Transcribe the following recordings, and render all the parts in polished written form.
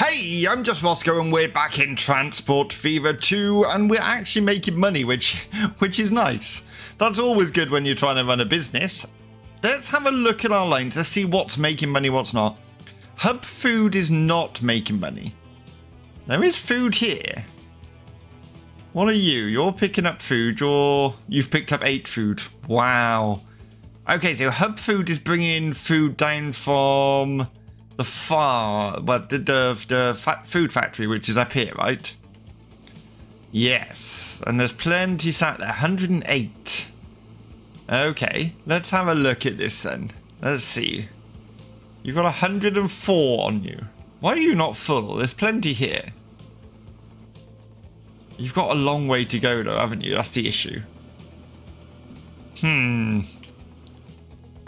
Hey, I'm just Rossgo and we're back in Transport Fever 2 and we're actually making money, which is nice. That's always good when you're trying to run a business. Let's have a look at our lines. Let's see what's making money, what's not. Hub food is not making money. There is food here. What are you? You're picking up food. You've picked up 8 food. Wow. Okay, so hub food is bringing food down from the farm, but the food factory, which is up here, right? Yes, and there's plenty sat there, 108. Okay, let's have a look at this then. Let's see. You've got 104 on you. Why are you not full? There's plenty here. You've got a long way to go though, haven't you? That's the issue.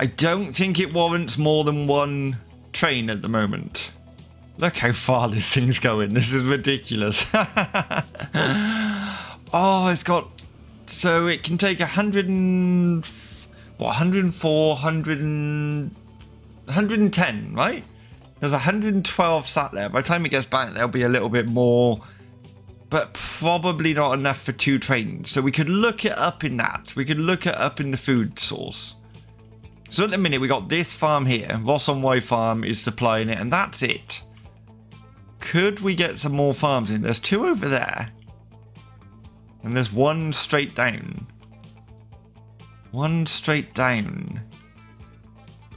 I don't think it warrants more than one train at the moment. Look how far this thing's going. This is ridiculous. Oh, it's got... So it can take 100 and... What, 104, 100 and... 110, right? There's 112 sat there. By the time it gets back, there'll be a little bit more, but probably not enough for 2 trains. So we could look it up in that. We could look it up in the food source. So at the minute, we got this farm here. Ross-on-Wai Farm is supplying it, and that's it. Could we get some more farms in? There's 2 over there. And there's 1 straight down. 1 straight down.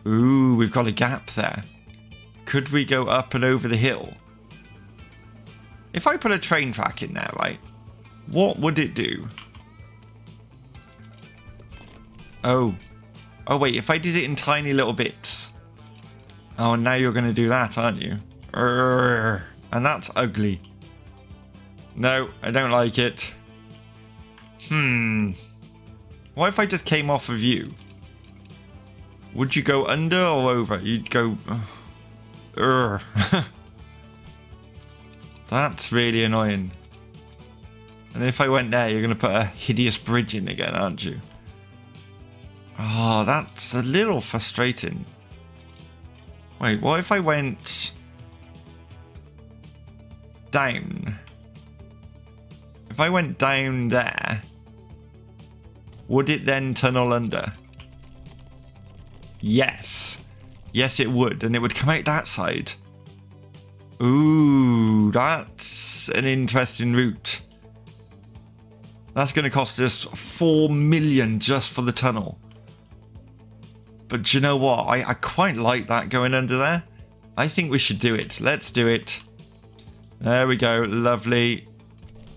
Ooh, we've got a gap there. Could we go up and over the hill? If I put a train track in there, right, what would it do? Oh. Oh, wait, if I did it in tiny little bits. Oh, and now you're going to do that, aren't you? Urgh. And that's ugly. No, I don't like it. What if I just came off of you? Would you go under or over? You'd go... Urgh. That's really annoying. And if I went there, you're going to put a hideous bridge in again, aren't you? Oh, that's a little frustrating. Wait, what if I went down? If I went down there, would it then tunnel under? Yes. Yes, it would. And it would come out that side. Ooh, that's an interesting route. That's going to cost us 4 million just for the tunnel. But do you know what? I quite like that going under there. I think we should do it. Let's do it. There we go. Lovely.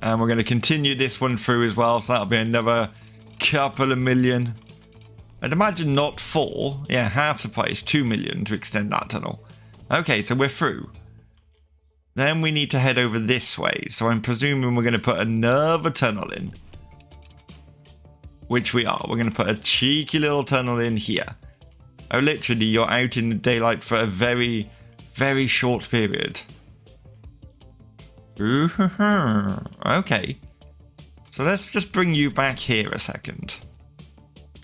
And we're going to continue this one through as well. So that'll be another couple of million. I'd imagine not 4. Yeah, half the price. 2 million to extend that tunnel. Okay, so we're through. Then we need to head over this way. So I'm presuming we're going to put another tunnel in. Which we are. We're going to put a cheeky little tunnel in here. Oh, literally, you're out in the daylight for a very, very short period. Ooh, okay. So let's just bring you back here a second.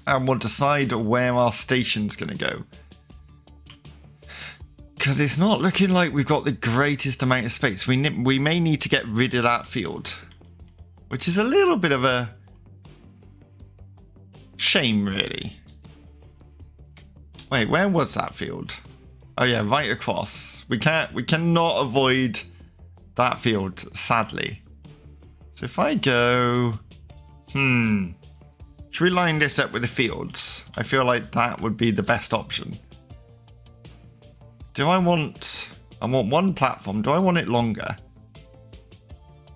And we'll decide where our station's going to go. Because it's not looking like we've got the greatest amount of space. We may need to get rid of that field. Which is a little bit of a shame, really. Wait, where was that field? Oh yeah, right across. We cannot avoid that field, sadly. So if I go, should we line this up with the fields? I feel like that would be the best option. Do I want one platform. Do I want it longer?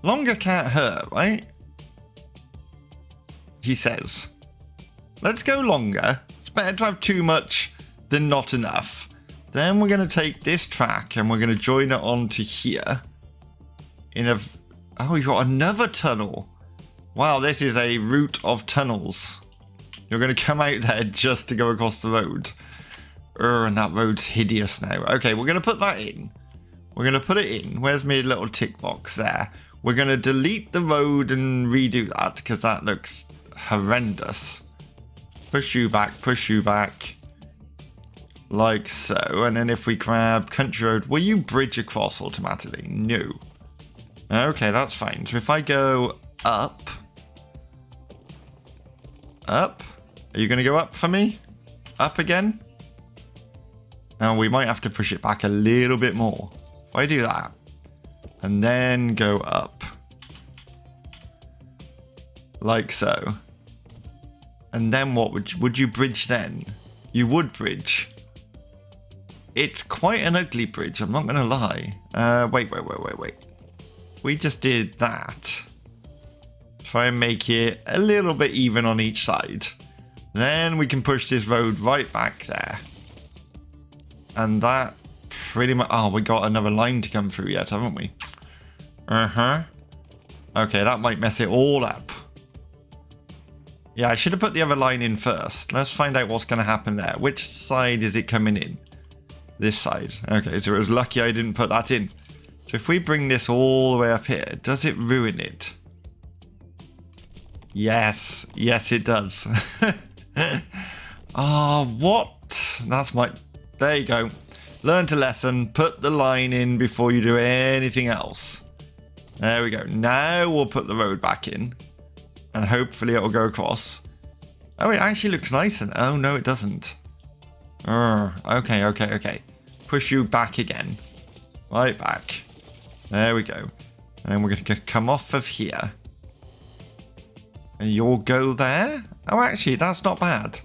Longer can't hurt, right? He says. Let's go longer. It's better to have too much than not enough. Then we're going to take this track and we're going to join it onto here. Oh, you've got another tunnel. Wow, this is a route of tunnels. You're going to come out there just to go across the road. And that road's hideous now. Okay, we're going to put that in. We're going to put it in. Where's my little tick box there? We're going to delete the road and redo that because that looks horrendous. Push you back, push you back. like so, and then if we grab Country Road, will you bridge across automatically? No. Okay, that's fine. So if I go up, are you going to go up for me? Up again? And we might have to push it back a little bit more. Why do that? And then go up. Like so. And then what would you bridge then? You would bridge. It's quite an ugly bridge, I'm not going to lie. Wait. We just did that. Try and make it a little bit even on each side. Then we can push this road right back there. And that pretty much... Oh, we got another line to come through yet, haven't we? Uh-huh. Okay, that might mess it all up. Yeah, I should have put the other line in first. Let's find out what's going to happen there. Which side is it coming in? This side. Okay, so it was lucky I didn't put that in. So if we bring this all the way up here, does it ruin it? Yes. Yes, it does. Oh, what? That's my... There you go. Learn to lesson. Put the line in before you do anything else. There we go. Now we'll put the road back in. And hopefully it'll go across. Oh, it actually looks nice. And oh, no, it doesn't. Okay. Push you back again. Right back. There we go. And we're going to come off of here. And you'll go there. Oh, actually, that's not bad.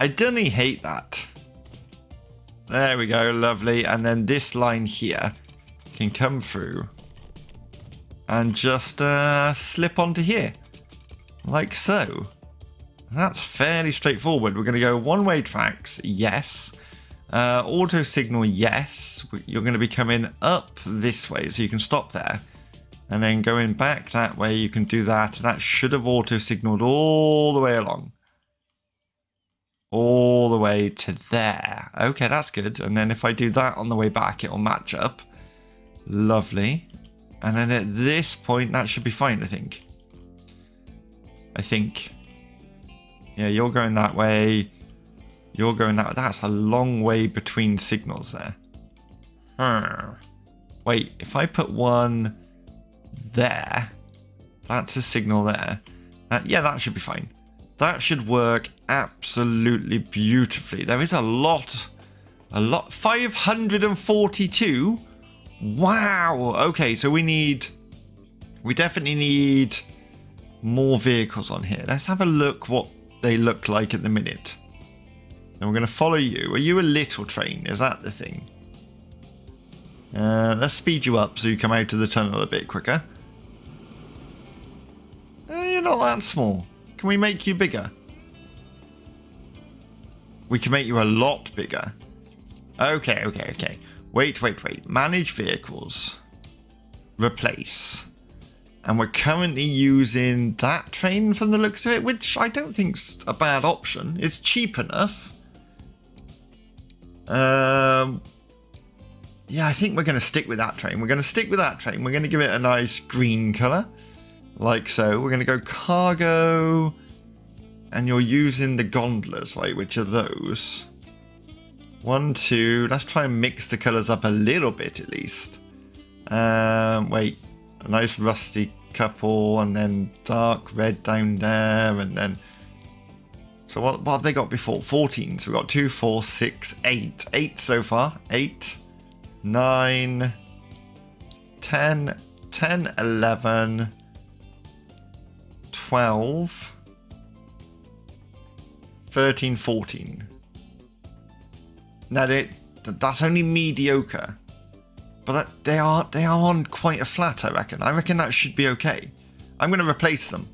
I don't hate that. There we go. Lovely. And then this line here can come through. And just slip onto here. Like so. That's fairly straightforward. We're going to go one-way tracks, yes. Auto signal, yes. You're going to be coming up this way, so you can stop there. And then going back that way, you can do that. That should have auto signaled all the way along. All the way to there. Okay, that's good. And then if I do that on the way back, it'll match up. Lovely. And then at this point, that should be fine, I think. Yeah, you're going that way. You're going that way. That's a long way between signals there. Wait, if I put one there, that's a signal there. Yeah, that should be fine. That should work absolutely beautifully. There is a lot. 542? Wow. Okay, so we definitely need more vehicles on here. Let's have a look what they look like at the minute. And we're going to follow you. Are you a little train? Is that the thing? Let's speed you up so you come out of the tunnel a bit quicker. You're not that small. Can we make you bigger? We can make you a lot bigger. Okay. Wait. Manage vehicles. Replace. And we're currently using that train from the looks of it, which I don't think's a bad option. It's cheap enough. Yeah, I think we're going to stick with that train. We're going to give it a nice green colour. Like so. We're going to go cargo. And you're using the gondolas, right? Which are those. One, two. Let's try and mix the colours up a little bit at least. Wait. A nice rusty couple, and then dark red down there, and then... So what have they got before? 14. So we've got 2, 4, 6, 8. 8 so far. 8, 9, 10, 10, 11, 12, 13, 14. Now, that's only mediocre. But that, they are on quite a flat, I reckon. I reckon that should be okay. I'm going to replace them.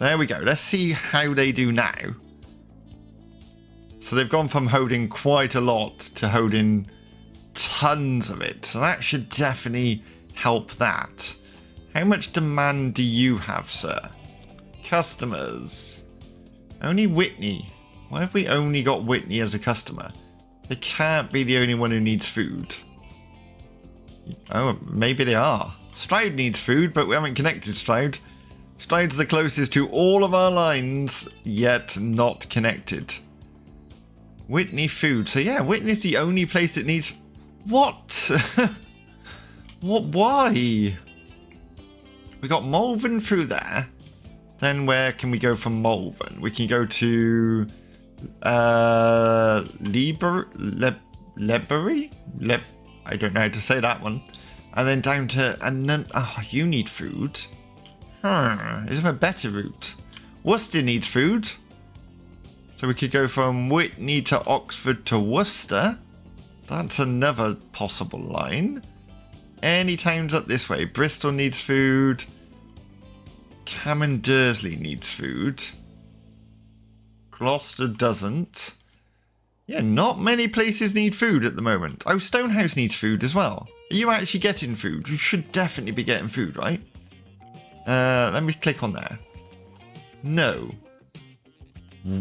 There we go. Let's see how they do now. So they've gone from holding quite a lot to holding tons of it. So that should definitely help that. How much demand do you have, sir? Customers. Only Whitney. Why have we only got Whitney as a customer? They can't be the only one who needs food. Oh, maybe they are. Stroud needs food, but we haven't connected Stroud. Stroud's the closest to all of our lines, yet not connected. Whitney food. So yeah, Whitney's the only place that needs... What? What? Why? We got Molven through there. Then where can we go from Molven? We can go to... Leber? I don't know how to say that one. And then down to... and then... oh, you need food. Is there a better route? Worcester needs food. So we could go from Whitney to Oxford to Worcester. That's another possible line. Any towns up this way. Bristol needs food. Cam and Dursley needs food. Gloucester doesn't. Yeah, not many places need food at the moment. Oh, Stonehouse needs food as well. Are you actually getting food? You should definitely be getting food, right? Let me click on there. No.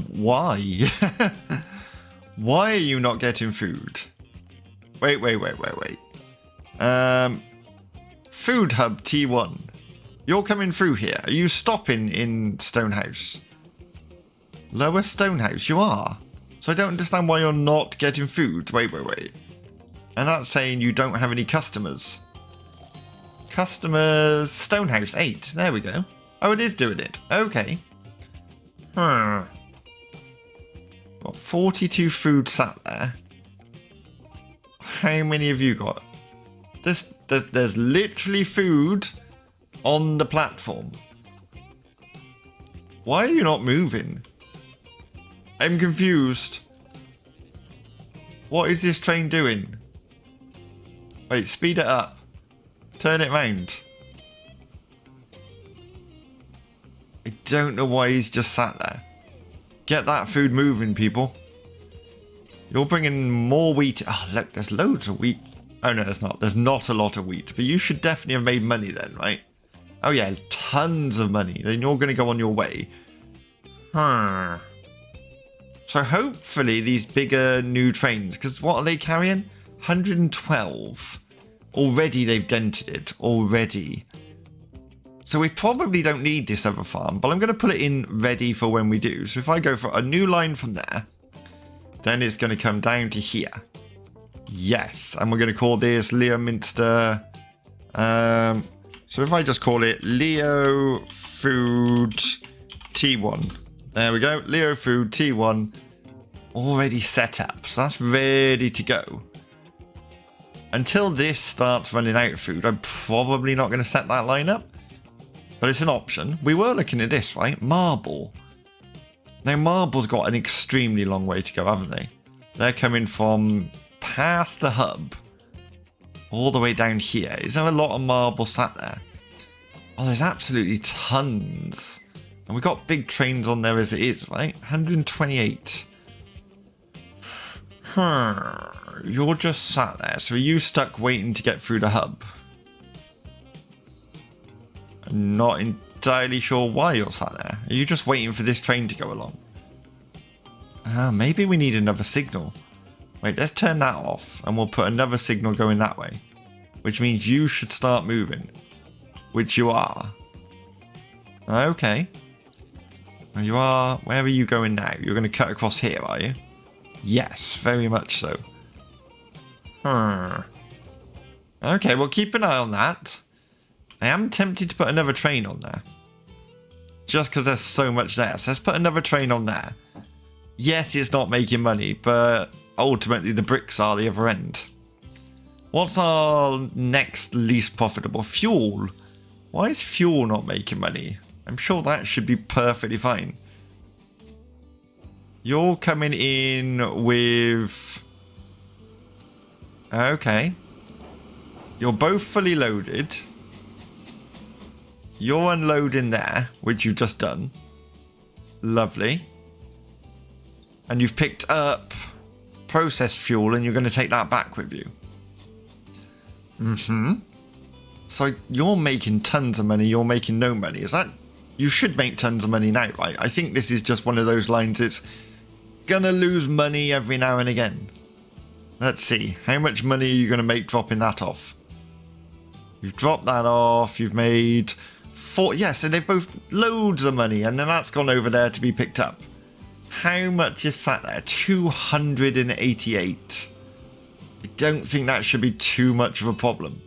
Why? Why are you not getting food? Wait. Food Hub T1. You're coming through here. Are you stopping in Stonehouse? Lower Stonehouse, you are. So I don't understand why you're not getting food. Wait. And that's saying you don't have any customers. Customers... Stonehouse 8. There we go. Oh, it is doing it. Okay. Got 42 food sat there. How many have you got? There's literally food on the platform. Why are you not moving? I'm confused. What is this train doing? Wait, speed it up. Turn it round. I don't know why he's just sat there. Get that food moving, people. You're bringing more wheat. Oh, look, there's loads of wheat. Oh, no, there's not. There's not a lot of wheat. But you should definitely have made money then, right? Oh, yeah, tons of money. Then you're going to go on your way. So hopefully these bigger new trains, because what are they carrying? 112. Already they've dented it. Already. So we probably don't need this other farm, but I'm going to put it in ready for when we do. So if I go for a new line from there, then it's going to come down to here. Yes, and we're going to call this Leominster. So if I just call it Leo Food T1. There we go, Leo Food T1 already set up, so that's ready to go. Until this starts running out of food, I'm probably not going to set that line up, but it's an option. We were looking at this, right? Marble. Now, Marble's got an extremely long way to go, haven't they? They're coming from past the hub all the way down here. Is there a lot of Marble sat there? Oh, there's absolutely tons. And we've got big trains on there as it is, right? 128. You're just sat there. So are you stuck waiting to get through the hub? I'm not entirely sure why you're sat there. Are you just waiting for this train to go along? Maybe we need another signal. Wait, let's turn that off. And we'll put another signal going that way. Which means you should start moving. Which you are. Okay. You are... where are you going now? You're going to cut across here, are you? Yes, very much so. Okay, well, keep an eye on that. I am tempted to put another train on there. Just because there's so much there. So let's put another train on there. Yes, it's not making money, but ultimately the bricks are the other end. What's our next least profitable? Fuel. Why is fuel not making money? I'm sure that should be perfectly fine. You're coming in with... okay. You're both fully loaded. You're unloading there, which you've just done. Lovely. And you've picked up processed fuel and you're going to take that back with you. So you're making tons of money. You're making no money. Is that... you should make tons of money now, right? I think this is just one of those lines that's gonna lose money every now and again. Let's see. How much money are you gonna make dropping that off? You've dropped that off. You've made four... yes, and they've both loads of money. And then that's gone over there to be picked up. How much is sat there? 288. I don't think that should be too much of a problem.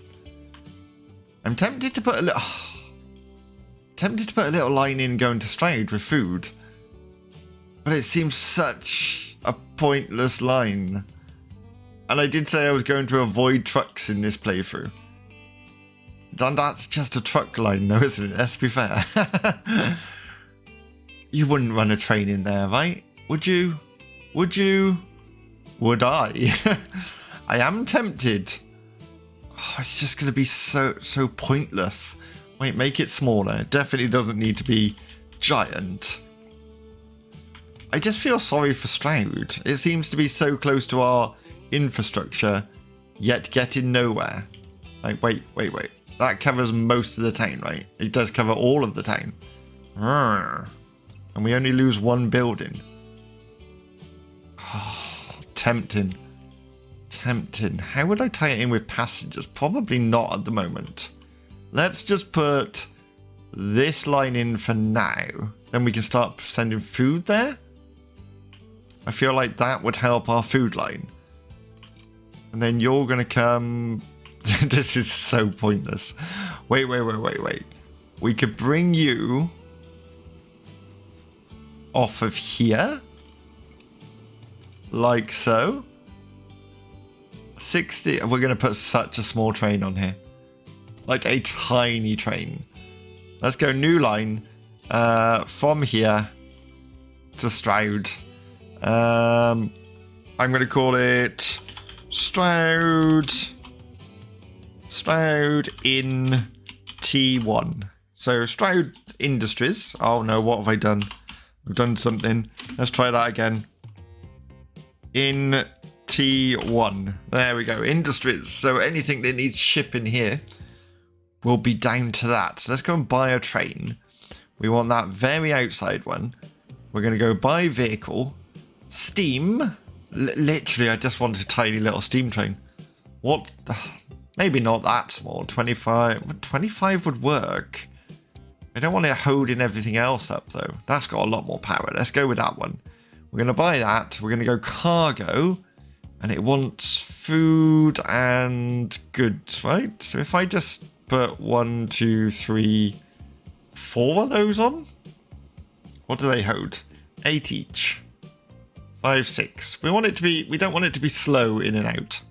I'm tempted to put a little... tempted to put a little line in going to Stroud with food. But it seems such a pointless line. And I did say I was going to avoid trucks in this playthrough. And that's just a truck line though, isn't it? Let's be fair. You wouldn't run a train in there, right? Would you? Would you? Would I? I am tempted. Oh, it's just going to be so pointless. Wait, make it smaller. It definitely doesn't need to be giant. I just feel sorry for Stroud. It seems to be so close to our infrastructure, yet getting nowhere. Like, wait. That covers most of the town, right? It does cover all of the town. And we only lose one building. Oh, tempting. Tempting. How would I tie it in with passengers? Probably not at the moment. Let's just put this line in for now. Then we can start sending food there. I feel like that would help our food line. And then you're going to come... This is so pointless. Wait. We could bring you off of here. Like so. 60. We're going to put such a small train on here. Like a tiny train. Let's go new line from here to Stroud. I'm going to call it Stroud in T1. So Stroud Industries. Oh no, what have I done? I've done something. Let's try that again. In T1. There we go. Industries. So anything that needs shipping here will be down to that. So let's go and buy a train. We want that very outside one. We're going to go buy vehicle. Steam. Literally, I just wanted a tiny little steam train. What? Maybe not that small. 25 would work. I don't want it holding everything else up though. That's got a lot more power. Let's go with that one. We're going to buy that. We're going to go cargo. And it wants food and goods, right? So if I just put 1, 2, 3, 4 of those on. What do they hold? 8 each. 5, 6. We want it to be... We don't want it to be slow in and out.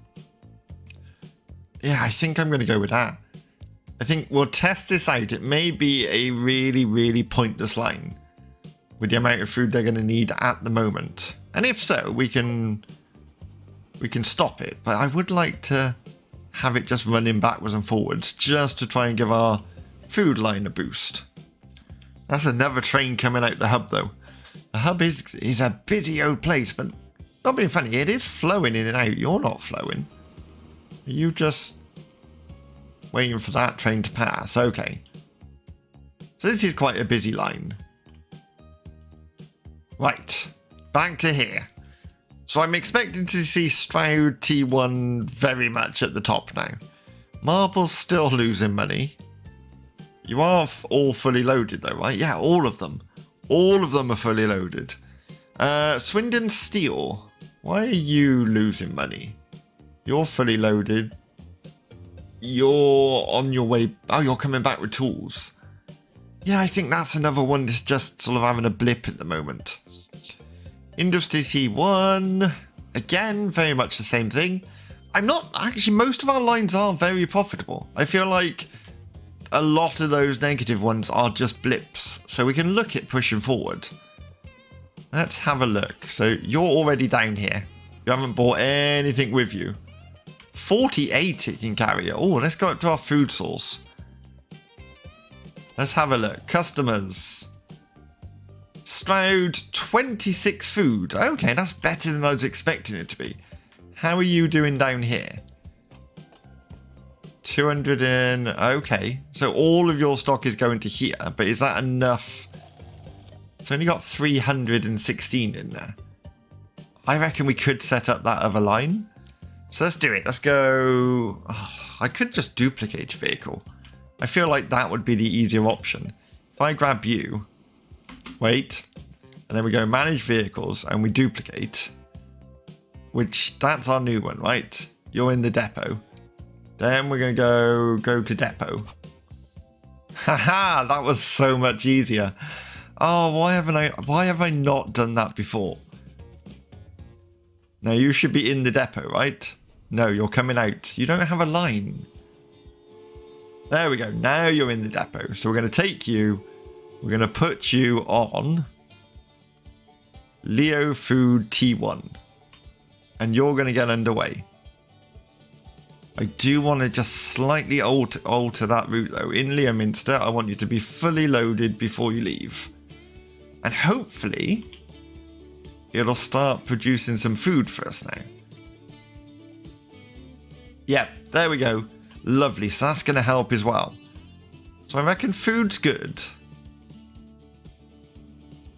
Yeah, I think I'm going to go with that. I think we'll test this out. It may be a really pointless line with the amount of food they're going to need at the moment. And if so, we can stop it. But I would like to have it just running backwards and forwards just to try and give our food line a boost. That's another train coming out the hub, though. The hub is a busy old place, but not being funny, it is flowing in and out. You're not flowing. Are you just waiting for that train to pass? Okay. So this is quite a busy line. Right. Back to here. So I'm expecting to see Stroud T1 very much at the top now. Marble's still losing money. You are all fully loaded though, right? Yeah, all of them. All of them are fully loaded. Swindon Steel. Why are you losing money? You're fully loaded. You're on your way. Oh, you're coming back with tools. Yeah, I think that's another one that's just sort of having a blip at the moment. Industry T1. Again, very much the same thing. I'm not... Actually, most of our lines are very profitable. I feel like a lot of those negative ones are just blips. So we can look at pushing forward. Let's have a look. So you're already down here. You haven't bought anything with you. 48 it can carry. Oh, let's go up to our food source. Let's have a look. Customers. Stroud 26 food. Okay, that's better than I was expecting it to be. How are you doing down here? 200 in... Okay. So all of your stock is going to here. But is that enough? It's only got 316 in there. I reckon we could set up that other line. So let's do it. Let's go... Oh, I could just duplicate vehicle. I feel like that would be the easier option. If I grab you... Wait. and then we go manage vehicles and we duplicate, which that's our new one, right? You're in the depot. Then we're going to go to depot. Haha, that was so much easier. Oh, why have I not done that before? Now you should be in the depot, right? No, you're coming out. You don't have a line. There we go. Now you're in the depot. So we're going to take you. We're going to put you on Leo Food T1. And you're going to get underway. I do want to just slightly alter that route though. In Leominster, I want you to be fully loaded before you leave. And hopefully, it'll start producing some food for us now. Yep, there we go. Lovely, so that's going to help as well. So I reckon food's good.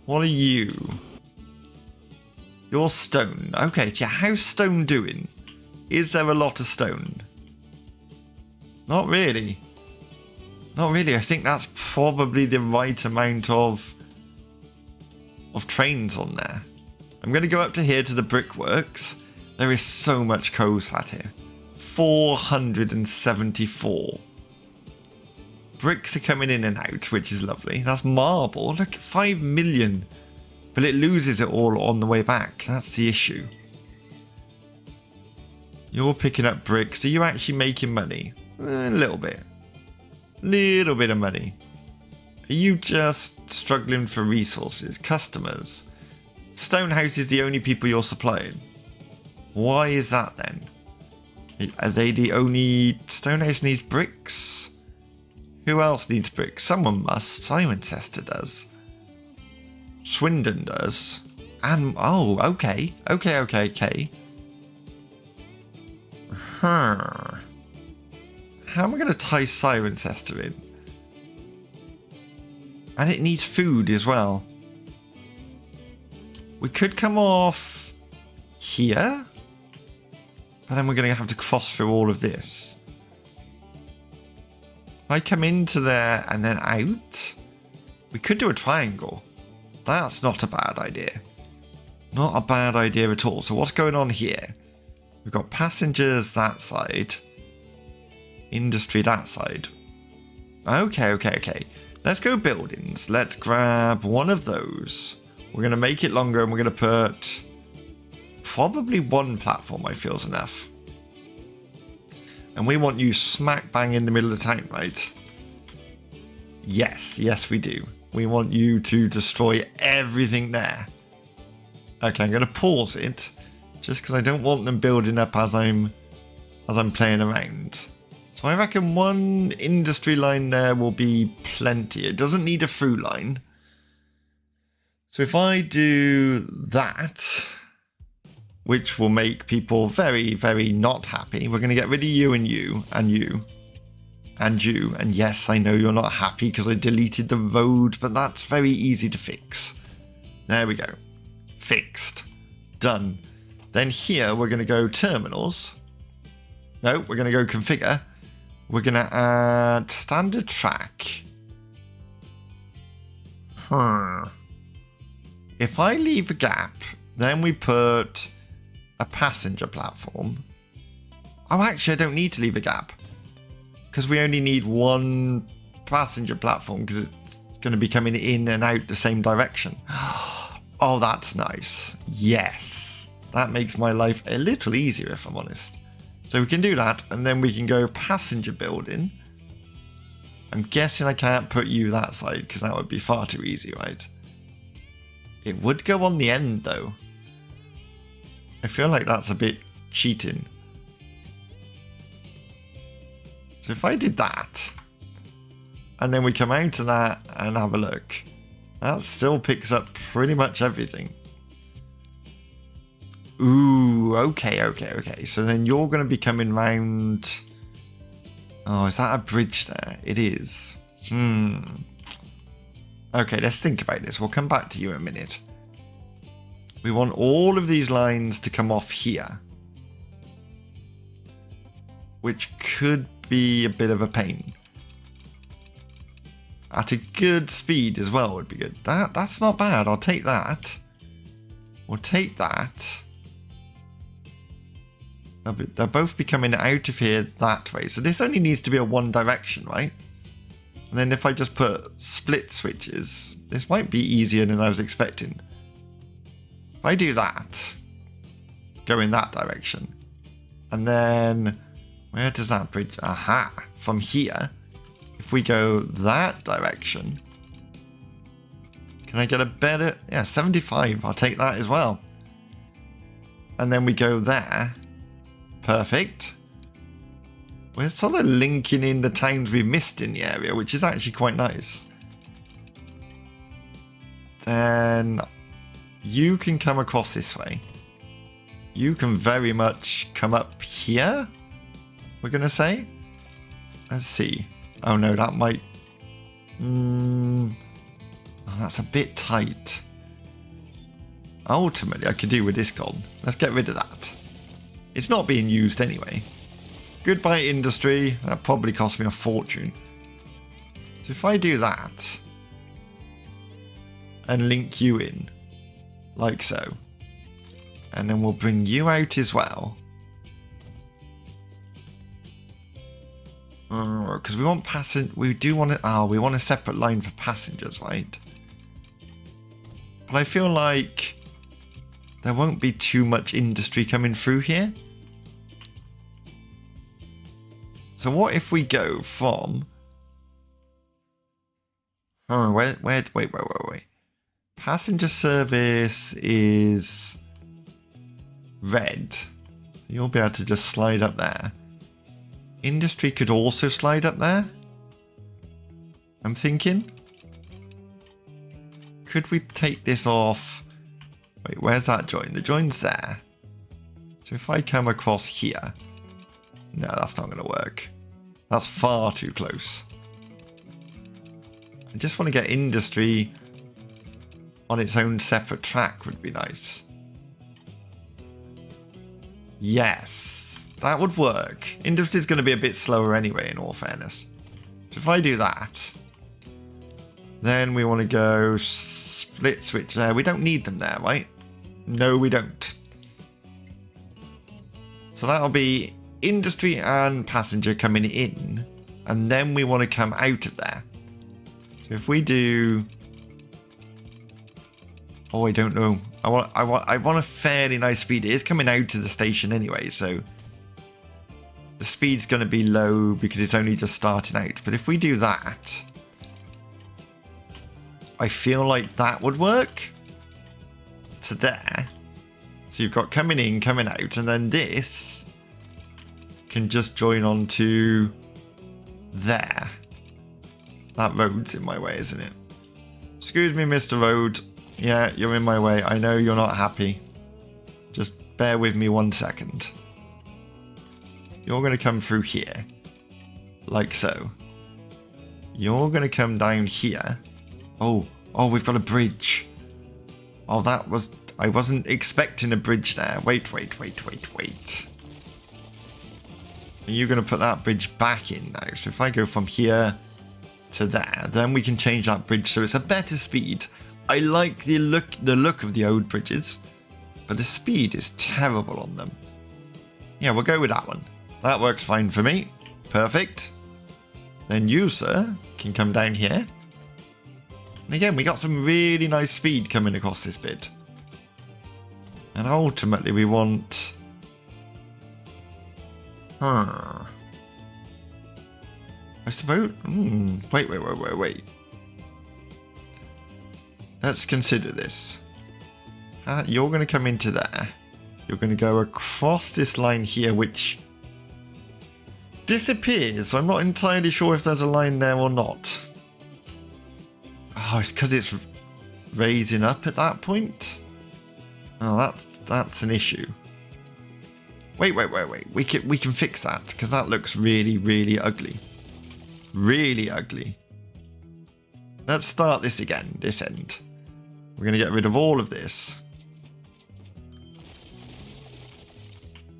What are you? You're stone. Okay, yeah, how's stone doing? Is there a lot of stone? Not really. Not really. I think that's probably the right amount of trains on there. I'm going to go up to here to the brickworks. There is so much coal sat here. 474. Bricks are coming in and out, which is lovely. That's marble. Look, 5 million. But it loses it all on the way back. That's the issue. You're picking up bricks. Are you actually making money? A little bit. Little bit of money. Are you just struggling for resources? Customers. Stonehouse is the only people you're supplying. Why is that then? Are they the only... Stonehouse needs bricks? Who else needs bricks? Someone must. Cirencester does. Swindon does. And... oh, okay. Okay. Huh. How am I going to tie Cirencester in? And it needs food as well. We could come off here. But then we're going to have to cross through all of this. If I come into there and then out, we could do a triangle. That's not a bad idea. Not a bad idea at all. So what's going on here? We've got passengers that side. Industry that side. Okay. Let's go buildings. Let's grab one of those. We're going to make it longer and we're going to put probably one platform, I feel, is enough. And we want you smack bang in the middle of the town, right? Yes, we do. We want you to destroy everything there. Okay, I'm going to pause it. Just because I don't want them building up as I'm playing around. So I reckon one industry line there will be plenty. It doesn't need a through line. So if I do that, which will make people very, very not happy, we're going to get rid of you and you and you and you. And yes, I know you're not happy because I deleted the road, but that's very easy to fix. There we go. Fixed. Done. Then here, we're going to go terminals. No, we're going to go configure. We're going to add standard track. If I leave a gap, then we put a passenger platform. Oh, actually, I don't need to leave a gap because we only need one passenger platform because it's going to be coming in and out the same direction. Oh, that's nice. Yes. That makes my life a little easier, if I'm honest. So we can do that, and then we can go passenger building. I'm guessing I can't put you that side, because that would be far too easy, right? It would go on the end, though. I feel like that's a bit cheating. So if I did that, and then we come out of that and have a look, that still picks up pretty much everything. Ooh, okay. So then you're going to be coming round. Oh, is that a bridge there? It is. Okay, let's think about this. We'll come back to you in a minute. We want all of these lines to come off here, which could be a bit of a pain. at a good speed as well would be good. That's not bad. I'll take that. We'll take that. They'll both be coming out of here that way. So this only needs to be a one direction, right? And then if I just put split switches, this might be easier than I was expecting. If I do that, go in that direction. And then where does that bridge? Aha, from here. If we go that direction, can I get a better? Yeah, 75. I'll take that as well. And then we go there. Perfect. We're sort of linking in the towns we've missed in the area, which is actually quite nice. Then you can come across this way. You can very much come up here, we're going to say. Let's see. Oh no, that might... Oh, that's a bit tight. Ultimately, I could do with this gold. Let's get rid of that. It's not being used anyway. Goodbye, industry. That probably cost me a fortune. So if I do that and link you in, like so, and then we'll bring you out as well. Because we want passengers. We do want it. Oh, we want a separate line for passengers, right? But I feel like there won't be too much industry coming through here. So what if we go from... Oh, wait. Passenger service is red. So you'll be able to just slide up there. Industry could also slide up there, I'm thinking. Could we take this off? Wait, where's that join? The join's there. So if I come across here... No, that's not going to work. That's far too close. I just want to get industry on its own separate track would be nice. Yes, that would work. Industry is going to be a bit slower anyway, in all fairness. So if I do that... Then we want to go split switch there. We don't need them there, right? No, we don't. So that'll be industry and passenger coming in. And then we want to come out of there. So if we do... Oh, I don't know. I want a fairly nice speed. It is coming out to the station anyway, so... The speed's going to be low because it's only just starting out. But if we do that... I feel like that would work to there. So you've got coming in, coming out, and then this can just join on to there. That road's in my way, isn't it? Excuse me, Mr. Road. Yeah, you're in my way. I know you're not happy. Just bear with me 1 second. You're going to come through here, like so. You're going to come down here. Oh, we've got a bridge. Oh, that was... I wasn't expecting a bridge there. Wait. Are you going to put that bridge back in now? So if I go from here to there, then we can change that bridge so it's a better speed. I like the look of the old bridges, but the speed is terrible on them. Yeah, we'll go with that one. That works fine for me. Perfect. Then you, sir, can come down here. And again, we got some really nice speed coming across this bit. And ultimately we want... I suppose... Wait. Let's consider this. You're going to come into there. You're going to go across this line here, which disappears. So I'm not entirely sure if there's a line there or not. Oh, it's because it's raising up at that point. Oh, that's an issue. Wait. We can fix that because that looks really ugly. Let's start this again. This end. We're gonna get rid of all of this.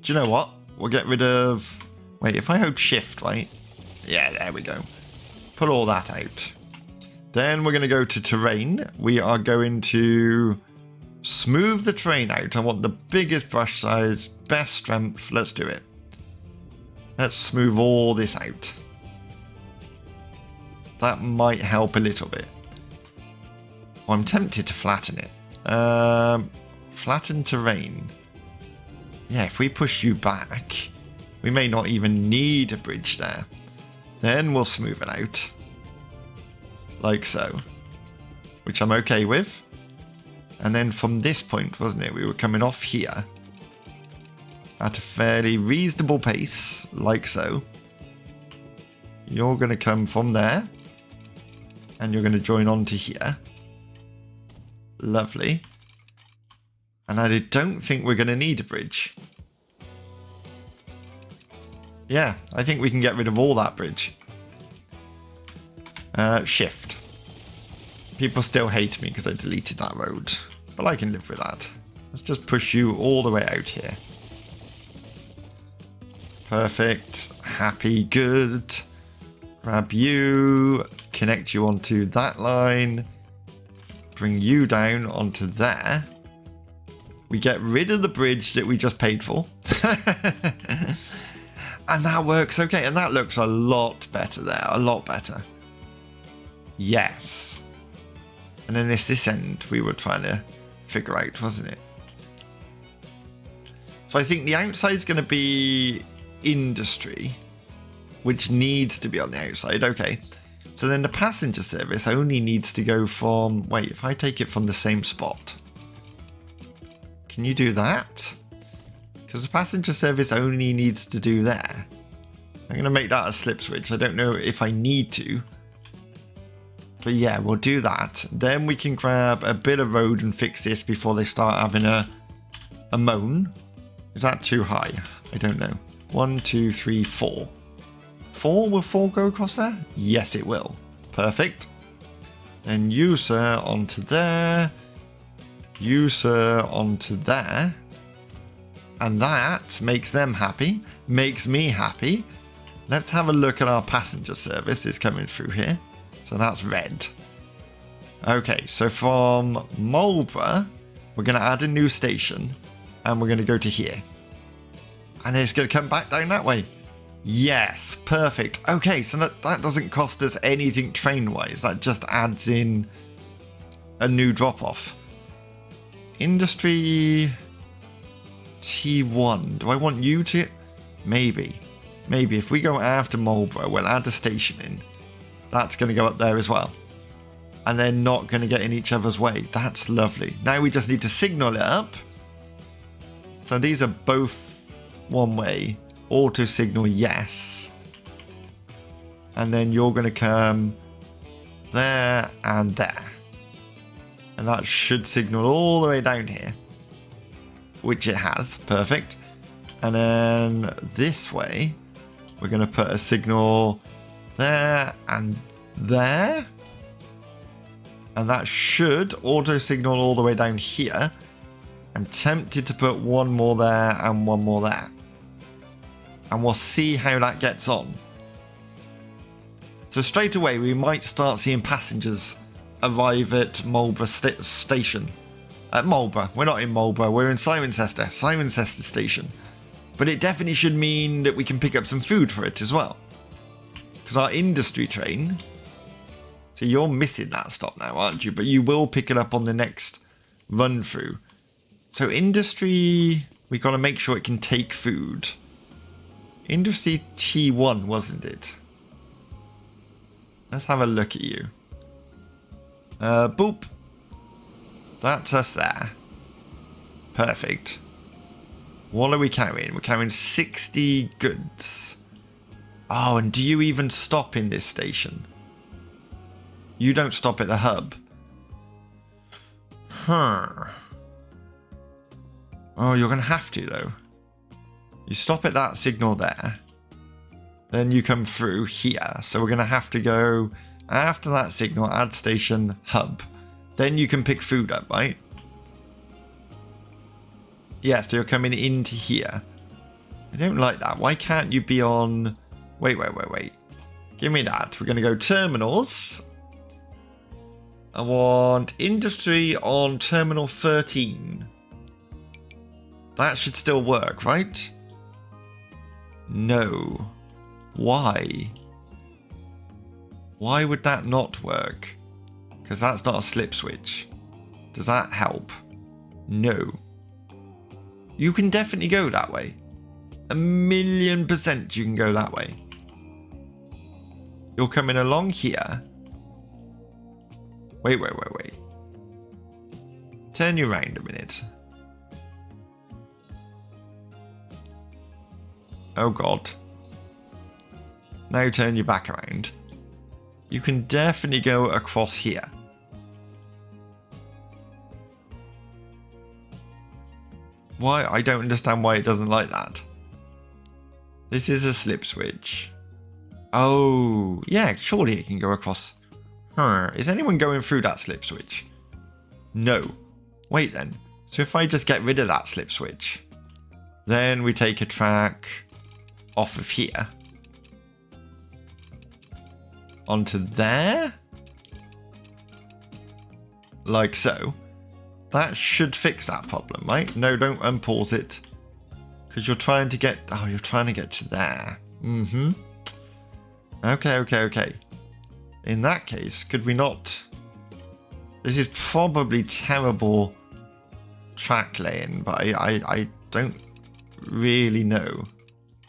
Do you know what? We'll get rid of. Wait, if I hold shift, right? Yeah, there we go. Put all that out. Then we're going to go to terrain. We are going to smooth the terrain out. I want the biggest brush size, best strength. Let's do it. Let's smooth all this out. That might help a little bit. Well, I'm tempted to flatten it. Flatten terrain. Yeah, if we push you back, we may not even need a bridge there. Then we'll smooth it out. Like so. Which I'm okay with. And then from this point, wasn't it? We were coming off here at a fairly reasonable pace. Like so. You're going to come from there. And you're going to join on to here. Lovely. And I don't think we're going to need a bridge. Yeah, I think we can get rid of all that bridge. Shift. People still hate me because I deleted that road. But I can live with that. Let's just push you all the way out here. Perfect. Happy. Good. Grab you. Connect you onto that line. Bring you down onto there. We get rid of the bridge that we just paid for. And that works okay. And that looks a lot better there. A lot better. Yes. And then it's this end we were trying to figure out, wasn't it? So I think the outside is going to be industry, which needs to be on the outside. Okay. So then the passenger service only needs to go from... Wait, if I take it from the same spot. Can you do that? Because the passenger service only needs to do there. I'm going to make that a slip switch. I don't know if I need to. But yeah, we'll do that. Then we can grab a bit of road and fix this before they start having a moan. Is that too high? I don't know. 1, 2, 3, 4. 4? Will 4 go across there? Yes, it will. Perfect. Then you, sir, onto there. You, sir, onto there. And that makes them happy, makes me happy. Let's have a look at our passenger service. It's coming through here. So that's red. Okay, so from Marlborough, we're going to add a new station. And we're going to go to here. And it's going to come back down that way. Yes, perfect. Okay, so that doesn't cost us anything train-wise. That just adds in a new drop-off. Industry... T1. Do I want you to? Maybe. Maybe if we go after Marlborough, we'll add a station in. That's going to go up there as well. And they're not going to get in each other's way. That's lovely. Now we just need to signal it up. So these are both one way. Auto signal, yes. And then you're going to come there and there. And that should signal all the way down here. Which it has. Perfect. And then this way, we're going to put a signal there and there. And that should auto signal all the way down here. I'm tempted to put one more there and one more there. And we'll see how that gets on. So straight away, we might start seeing passengers arrive at Marlborough Station. At Marlborough. We're not in Marlborough. We're in Cirencester. Cirencester Station. But it definitely should mean that we can pick up some food for it as well. Because our industry train... So you're missing that stop now, aren't you? But you will pick it up on the next run-through. So industry... we got to make sure it can take food. Industry T1, wasn't it? Let's have a look at you. Boop. That's us there. Perfect. What are we carrying? We're carrying 60 goods. Oh, and do you even stop in this station? You don't stop at the hub. Huh. Oh, you're going to have to, though. You stop at that signal there. Then you come through here. So we're going to have to go after that signal, add station, hub. Then you can pick food up, right? Yeah, so you're coming into here. I don't like that. Why can't you be on... Wait. Give me that. We're going to go terminals. I want industry on terminal 13. That should still work, right? No. Why? Why would that not work? Because that's not a slip switch. Does that help? No. You can definitely go that way. 1,000,000% you can go that way. You're coming along here. Wait. Turn you around a minute. Oh god. Now turn you back around. You can definitely go across here. Why? I don't understand why it doesn't like that. This is a slip switch. Oh, yeah, surely it can go across. Is anyone going through that slip switch? No. Wait then. So if I just get rid of that slip switch, then we take a track off of here. Onto there. Like so. That should fix that problem, right? No, don't unpause it. Because you're trying to get... Oh, you're trying to get to there. Mm-hmm. Okay. In that case, could we not... This is probably terrible track laying, but I don't really know.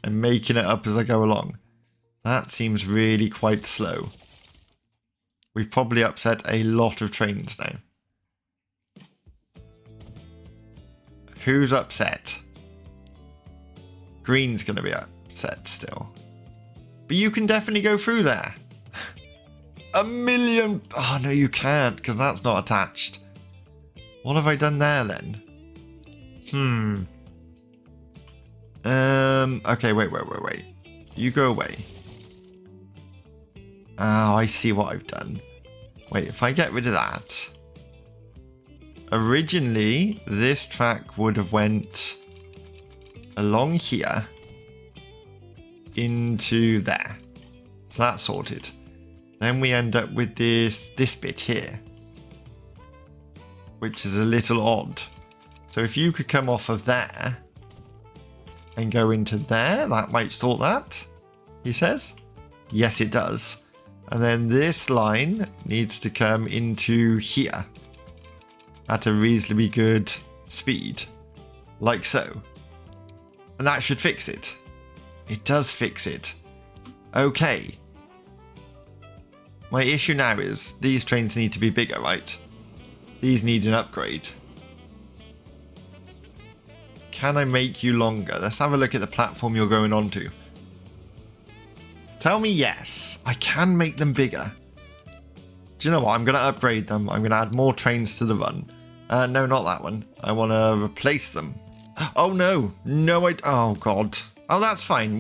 I'm making it up as I go along. That seems really quite slow. We've probably upset a lot of trains now. Who's upset? Green's going to be upset still. But you can definitely go through there. 1,000,000... Oh, no, you can't, because that's not attached. What have I done there, then? Okay, wait. You go away. Oh, I see what I've done. Wait, if I get rid of that... Originally, this track would have went along here into there. So that's sorted. Then we end up with this bit here, which is a little odd. So if you could come off of there and go into there, that might sort that, he says. Yes, it does. And then this line needs to come into here at a reasonably good speed, like so. And that should fix it. It does fix it. Okay. My issue now is these trains need to be bigger, right? These need an upgrade. Can I make you longer? Let's have a look at the platform you're going onto. Tell me yes, I can make them bigger. Do you know what? I'm going to upgrade them. I'm going to add more trains to the run. No, not that one. I want to replace them. Oh, no. Oh, God. Oh, that's fine.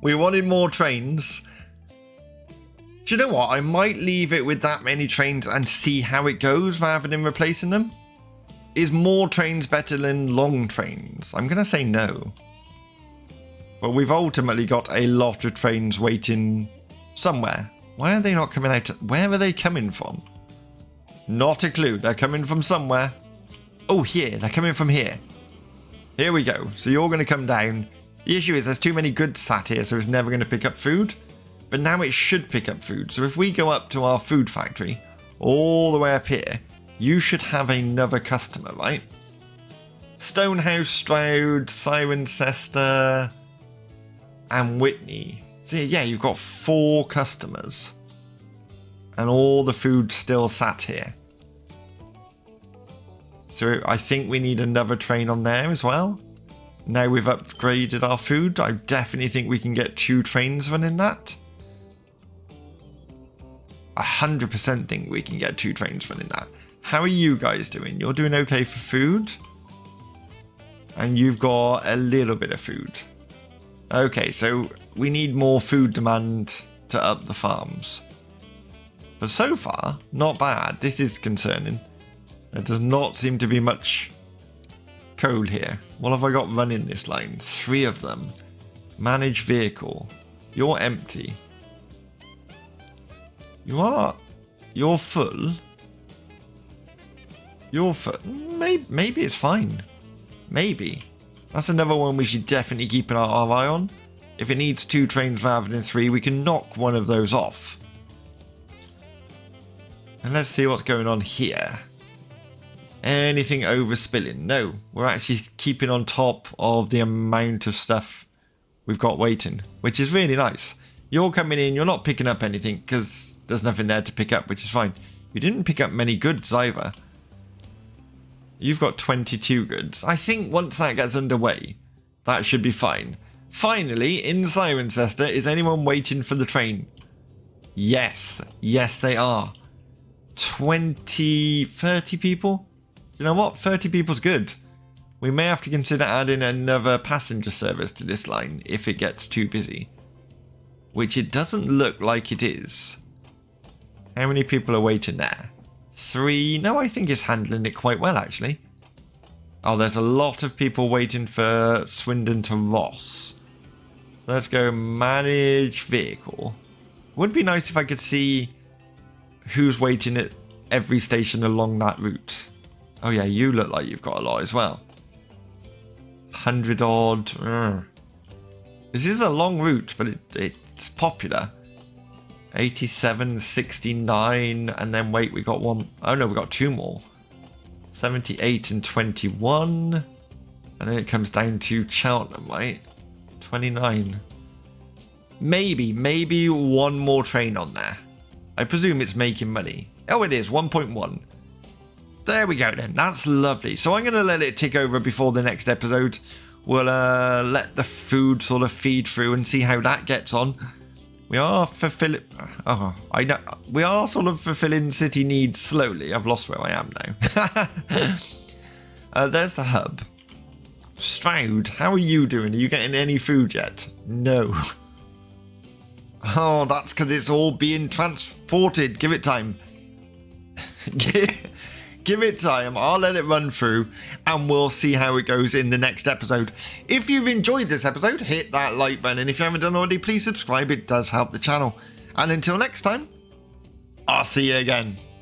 We wanted more trains. Do you know what? I might leave it with that many trains and see how it goes rather than replacing them. Is more trains better than long trains? I'm going to say no. But we've ultimately got a lot of trains waiting somewhere. Why are they not coming out? Where are they coming from? Not a clue. They're coming from somewhere. Oh, here. They're coming from here. Here we go. So you're going to come down. The issue is there's too many goods sat here, so it's never going to pick up food. But now it should pick up food. So if we go up to our food factory, all the way up here, you should have another customer, right? Stonehouse, Stroud, Cirencester, and Whitney. So yeah, you've got 4 customers. And all the food still sat here. So I think we need another train on there as well. Now we've upgraded our food, I definitely think we can get 2 trains running that. 100% think we can get 2 trains running that. How are you guys doing? You're doing okay for food. And you've got a little bit of food. Okay, so we need more food demand to up the farms. But so far, not bad. This is concerning. There does not seem to be much coal here. What have I got running this line? 3 of them. Manage vehicle. You're empty. You are You're full. You're full. Maybe it's fine. Maybe. That's another one we should definitely keep our eye on. If it needs 2 trains rather than 3, we can knock one of those off. And let's see what's going on here. Anything overspilling? No, we're actually keeping on top of the amount of stuff we've got waiting, which is really nice. You're coming in, you're not picking up anything because there's nothing there to pick up, which is fine. You didn't pick up many goods either. You've got 22 goods. I think once that gets underway, that should be fine. Finally, in Cirencester, is anyone waiting for the train? Yes. Yes, they are. 30 people? You know what? 30 people's good. We may have to consider adding another passenger service to this line if it gets too busy. Which it doesn't look like it is. How many people are waiting there? 3. No, I think it's handling it quite well, actually. Oh, there's a lot of people waiting for Swindon to Ross. So let's go manage vehicle. Would be nice if I could see who's waiting at every station along that route. Oh yeah, you look like you've got a lot as well. 100 odd. This is a long route, but it's popular. 87, 69, and then wait, we got one. Oh no, we got 2 more. 78 and 21. And then it comes down to Cheltenham, right? 29. Maybe one more train on there. I presume it's making money. Oh, it is, 1.1. There we go then, that's lovely. So I'm going to let it tick over before the next episode. We'll let the food sort of feed through and see how that gets on. We are fulfilling... Oh, I know. We are sort of fulfilling city needs slowly. I've lost where I am now. There's the hub. Stroud, how are you doing? Are you getting any food yet? No. Oh, that's because it's all being transported. Give it time. Give it time. I'll let it run through and we'll see how it goes in the next episode. If you've enjoyed this episode, hit that like button. And if you haven't done already, please subscribe. It does help the channel. And until next time, I'll see you again.